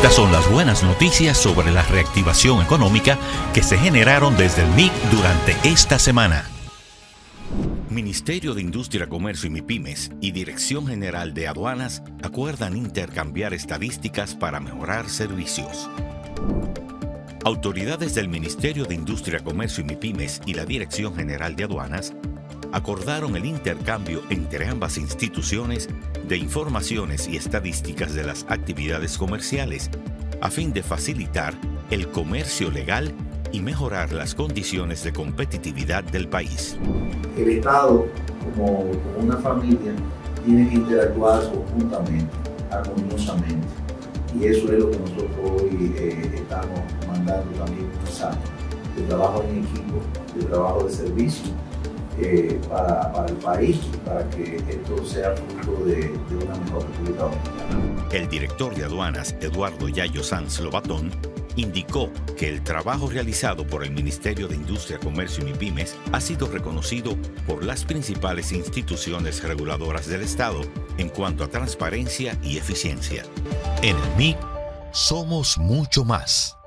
Estas son las buenas noticias sobre la reactivación económica que se generaron desde el MIC durante esta semana. Ministerio de Industria, Comercio y Mipymes y Dirección General de Aduanas acuerdan intercambiar estadísticas para mejorar servicios. Autoridades del Ministerio de Industria, Comercio y Mipymes y la Dirección General de Aduanas acordaron el intercambio entre ambas instituciones de informaciones y estadísticas de las actividades comerciales a fin de facilitar el comercio legal y mejorar las condiciones de competitividad del país. El Estado, como una familia, tiene que interactuar conjuntamente, armoniosamente, y eso es lo que nosotros hoy estamos mandando también un mensaje de trabajo en equipo, de trabajo de servicio, para el país, para que esto sea fruto de una mejor República Dominicana. El director de Aduanas, Eduardo Yayo Sanz Lovatón, indicó que el trabajo realizado por el Ministerio de Industria, Comercio y Mipymes ha sido reconocido por las principales instituciones reguladoras del Estado en cuanto a transparencia y eficiencia. En el MIC, somos mucho más.